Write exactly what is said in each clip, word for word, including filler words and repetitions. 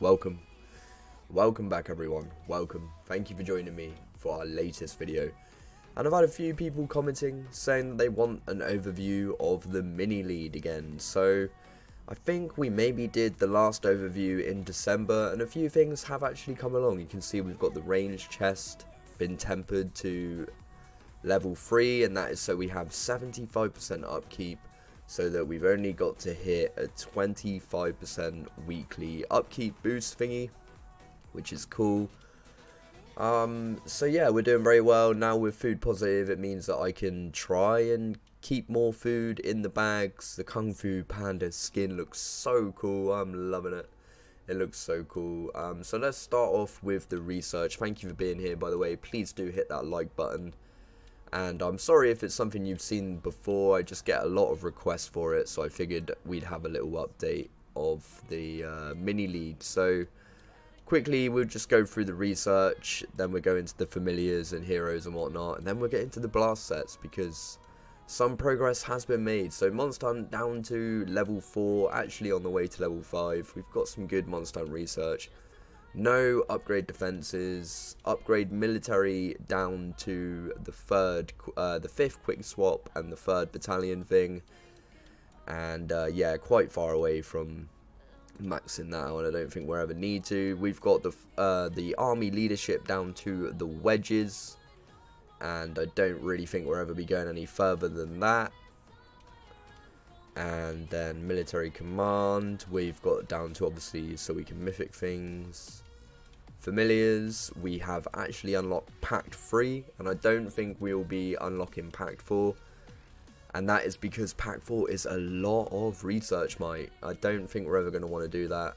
Welcome. Welcome back, everyone. Welcome. Thank you for joining me for our latest video. And I've had a few people commenting saying that they want an overview of the mini lead again. So I think we maybe did the last overview in December, and a few things have actually come along. You can see we've got the range chest been tempered to level three, and that is so we have seventy-five percent upkeep, so that we've only got to hit a twenty-five percent weekly upkeep boost thingy, which is cool. Um, so yeah, we're doing very well. Now with food positive, it means that I can try and keep more food in the bags. The Kung Fu Panda skin looks so cool. I'm loving it. It looks so cool. Um, so let's start off with the research. Thank you for being here, by the way. Please do hit that like button. And I'm sorry if it's something you've seen before. I just get a lot of requests for it, so I figured we'd have a little update of the uh, mini league. So quickly, we'll just go through the research, then we'll go into the familiars and heroes and whatnot, and then we'll get into the blast sets because some progress has been made. So Monstern down to level four, actually on the way to level five. We've got some good Monstern research. No upgrade defenses, upgrade military down to the third, uh, the fifth quick swap and the third battalion thing. And uh, yeah, quite far away from maxing that out. I don't think we'll ever need to. We've got the uh, the army leadership down to the wedges, and I don't really think we'll ever be going any further than that. And then military command, we've got down to obviously so we can mythic things. Familiars, we have actually unlocked Pact three, and I don't think we'll be unlocking Pact four. And that is because Pact four is a lot of research, mate. I don't think we're ever going to want to do that.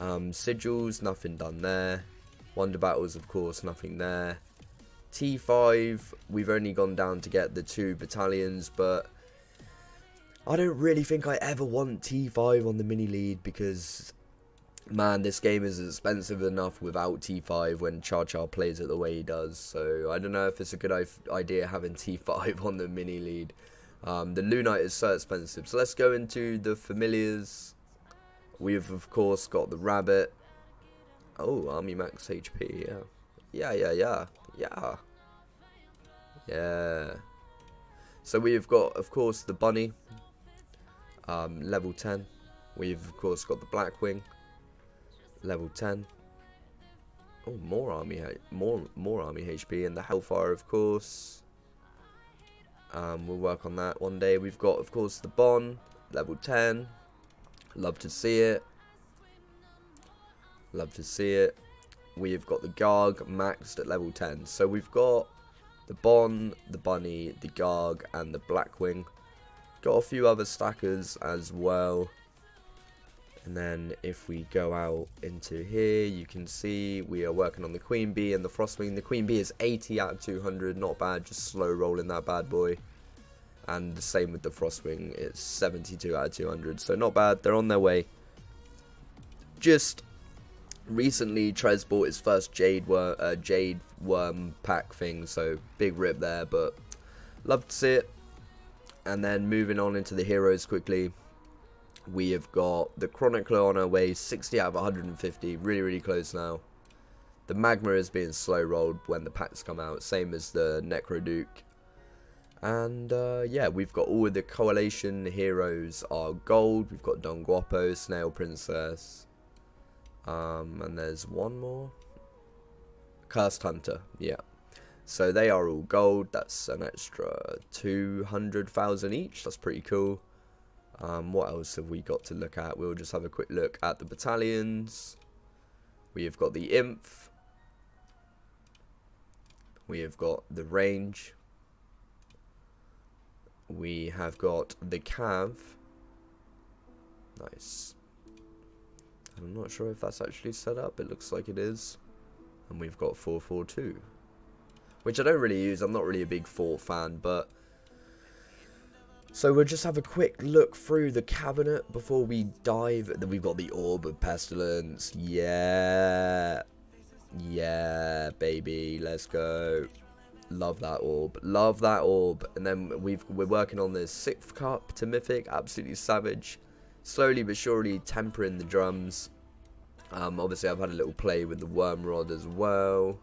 Um, sigils, nothing done there. Wonder battles, of course, nothing there. T five, we've only gone down to get the two battalions, but I don't really think I ever want T five on the mini lead because, man, this game is expensive enough without T five when Cha-Cha plays it the way he does. So I don't know if it's a good idea having T five on the mini lead. Um, the Lunite is so expensive. So let's go into the familiars. We've, of course, got the rabbit. Oh, army max H P, yeah. Yeah, yeah, yeah, yeah. Yeah. So we've got, of course, the bunny. Um, level ten. We've, of course, got the Blackwing. Level ten. Oh, more army, more more army H P, and the Hellfire, of course. Um, we'll work on that one day. We've got, of course, the Bon, level ten. Love to see it. Love to see it. We've got the Garg maxed at level ten. So we've got the Bon, the Bunny, the Garg, and the Blackwing. Got a few other stackers as well. And then if we go out into here, you can see we are working on the Queen Bee and the Frostwing. The Queen Bee is eighty out of two hundred, not bad, just slow rolling that bad boy. And the same with the Frostwing, it's seventy-two out of two hundred, so not bad, they're on their way. Just recently, Trez bought his first Jade Worm, uh, Jade Worm pack thing, so big rip there, but love to see it. And then moving on into the heroes quickly. We have got the Chronicler on our way, sixty out of one hundred fifty, really, really close now. The Magma is being slow rolled when the packs come out, same as the Necro Duke. And uh, yeah, we've got all of the coalition heroes are gold. We've got Don Guapo, Snail Princess, um, and there's one more. Cursed Hunter, yeah. So they are all gold, that's an extra two hundred thousand each, that's pretty cool. Um, what else have we got to look at? We'll just have a quick look at the battalions. We have got the imp. We have got the range. We have got the cav. Nice. I'm not sure if that's actually set up. It looks like it is. And we've got four four two. Which I don't really use. I'm not really a big four fan, but so we'll just have a quick look through the cabinet before we dive. Then we've got the Orb of Pestilence. Yeah. Yeah, baby. Let's go. Love that orb. Love that orb. And then we've, we're working on the Sixth Cup to Mythic. Absolutely savage. Slowly but surely tempering the drums. Um, obviously, I've had a little play with the Worm Rod as well.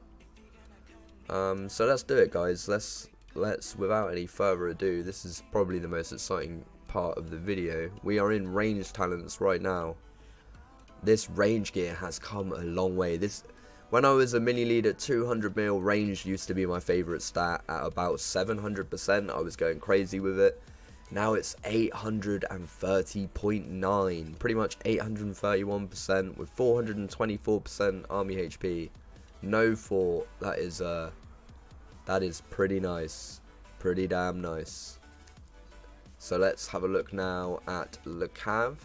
Um, so let's do it, guys. Let's let's without any further ado. This is probably the most exciting part of the video. We are in range talents right now. This range gear has come a long way. This, when I was a mini leader, two hundred mil range used to be my favorite stat at about seven hundred percent. I was going crazy with it. Now it's eight hundred thirty point nine, pretty much eight hundred thirty-one percent with four hundred twenty-four percent army H P. No four. That is uh, that is pretty nice, pretty damn nice. So let's have a look now at Le Cav.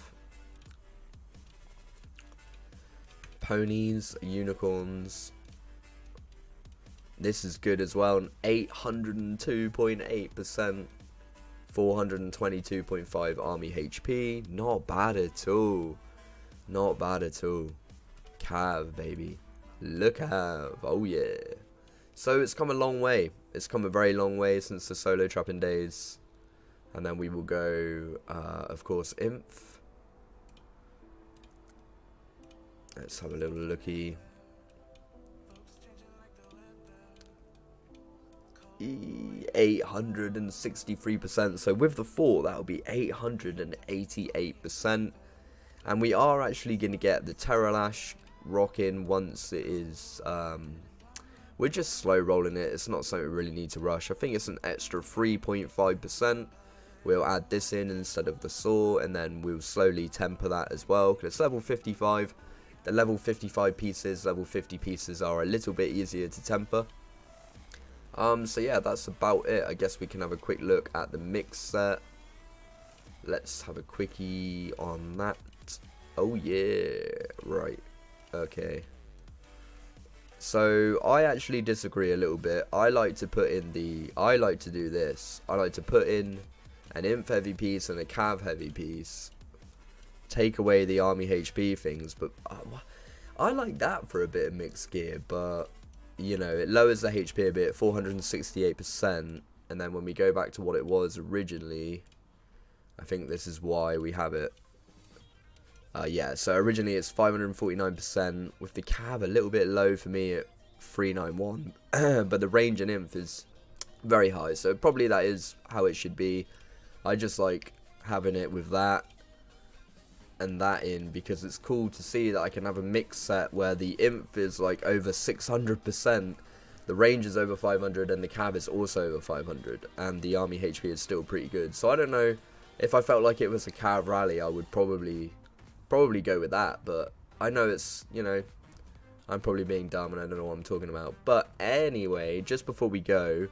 Ponies, unicorns. This is good as well. eight hundred two point eight percent, four hundred twenty-two point five army H P. Not bad at all. Not bad at all. Cav, baby. Le Cav. Oh yeah. So it's come a long way. It's come a very long way since the solo trapping days. And then we will go, uh, of course, Inf. Let's have a little looky. eight hundred sixty-three percent. So with the four, that will be eight hundred eighty-eight percent. And we are actually going to get the Terralash rocking once it is... Um, we're just slow rolling it. It's not something we really need to rush. I think it's an extra three point five percent. We'll add this in instead of the saw. And then we'll slowly temper that as well. Because it's level fifty-five. The level fifty-five pieces, level fifty pieces are a little bit easier to temper. Um, so yeah, that's about it. I guess we can have a quick look at the mix set. Let's have a quickie on that. Oh yeah, right. Okay. So I actually disagree a little bit. I like to put in the, I like to do this. I like to put in an Imp heavy piece and a Cav heavy piece. Take away the army H P things, but I, I like that for a bit of mixed gear, but you know, it lowers the H P a bit, four hundred sixty-eight percent, and then when we go back to what it was originally, I think this is why we have it. Uh, yeah, so originally it's five hundred forty-nine percent, with the Cav a little bit low for me at three ninety-one, but the range in Inf is very high, so probably that is how it should be. I just like having it with that and that in, because it's cool to see that I can have a mix set where the Imp is like over six hundred percent, the range is over five hundred, and the Cav is also over five hundred, and the army H P is still pretty good. So I don't know, if I felt like it was a Cav rally, I would probably probably go with that, but I know it's, you know, I'm probably being dumb and I don't know what I'm talking about. But anyway, just before we go,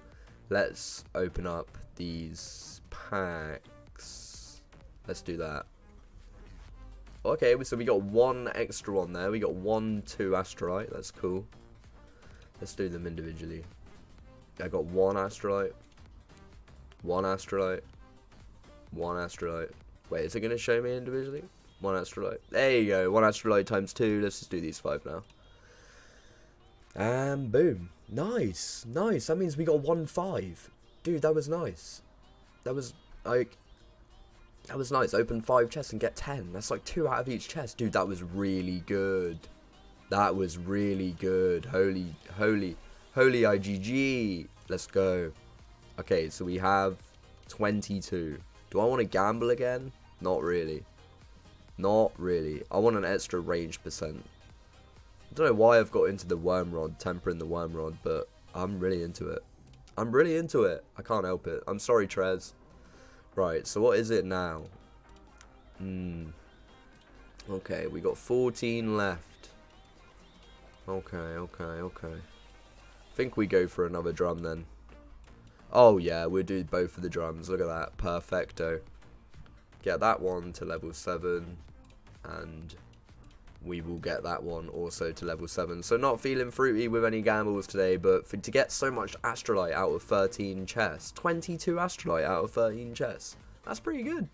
let's open up these packs. Let's do that. Okay, so we got one extra one there. We got one, two Astralite. That's cool. Let's do them individually. I got one Astralite. One Astralite. One Astralite. Wait, is it going to show me individually? One Astralite. There you go. One Astralite times two. Let's just do these five now. And boom. Nice. Nice. That means we got one five. Dude, that was nice. That was, like... That was nice. Open five chests and get ten. That's like two out of each chest. Dude, that was really good. That was really good. Holy, holy, holy I G G. Let's go. Okay, so we have twenty-two. Do I want to gamble again? Not really. Not really. I want an extra range percent. I don't know why I've got into the Worm Rod, tempering the Worm Rod, but I'm really into it. I'm really into it. I can't help it. I'm sorry, Trez. Right, so what is it now? Hmm. Okay, we got fourteen left. Okay, okay, okay. I think we go for another drum then. Oh yeah, we'll do both of the drums. Look at that. Perfecto. Get that one to level seven. And we will get that one also to level seven. So not feeling fruity with any gambles today, but for, to get so much Astralite out of thirteen chests, twenty-two Astralite out of thirteen chests, that's pretty good.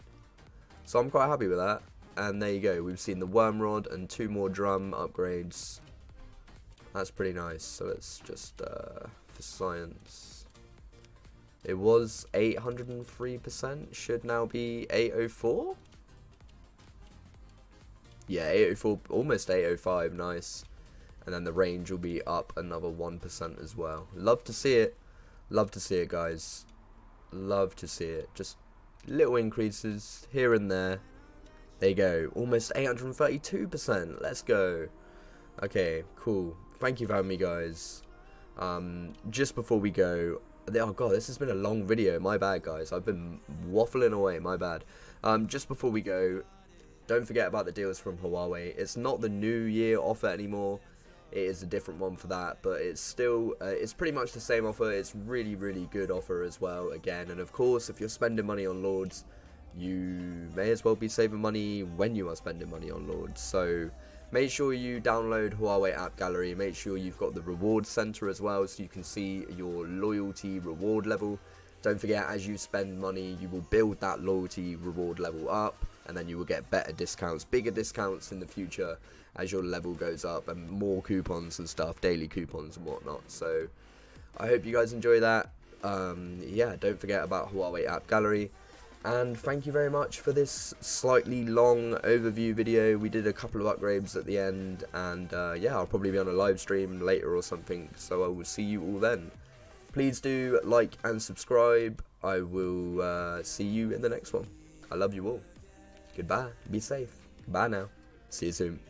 So I'm quite happy with that. And there you go, we've seen the Worm Rod and two more drum upgrades. That's pretty nice. So let's just, uh, for science, it was eight hundred three percent, should now be eight oh four? yeah, eight oh four, almost eight oh five, nice. And then the range will be up another one percent as well. Love to see it. Love to see it, guys. Love to see it. Just little increases here and there. There you go. Almost eight hundred thirty-two percent. Let's go. Okay, cool. Thank you for having me, guys. Um, just before we go... Oh, God, this has been a long video. My bad, guys. I've been waffling away. My bad. Um, just before we go, don't forget about the deals from Huawei. It's not the New Year offer anymore. It is a different one for that, but it's still, uh, it's pretty much the same offer. It's really, really good offer as well, again. And, of course, if you're spending money on Lords, you may as well be saving money when you are spending money on Lords. So make sure you download Huawei App Gallery. Make sure you've got the reward center as well, so you can see your loyalty reward level. Don't forget, as you spend money, you will build that loyalty reward level up, and then you will get better discounts, bigger discounts in the future as your level goes up, and more coupons and stuff, daily coupons and whatnot. So I hope you guys enjoy that. Um, yeah, don't forget about Huawei App Gallery. And thank you very much for this slightly long overview video. We did a couple of upgrades at the end, and uh, yeah, I'll probably be on a live stream later or something, so I will see you all then. Please do like and subscribe. I will uh, see you in the next one. I love you all. Goodbye. Be safe. Bye now. See you soon.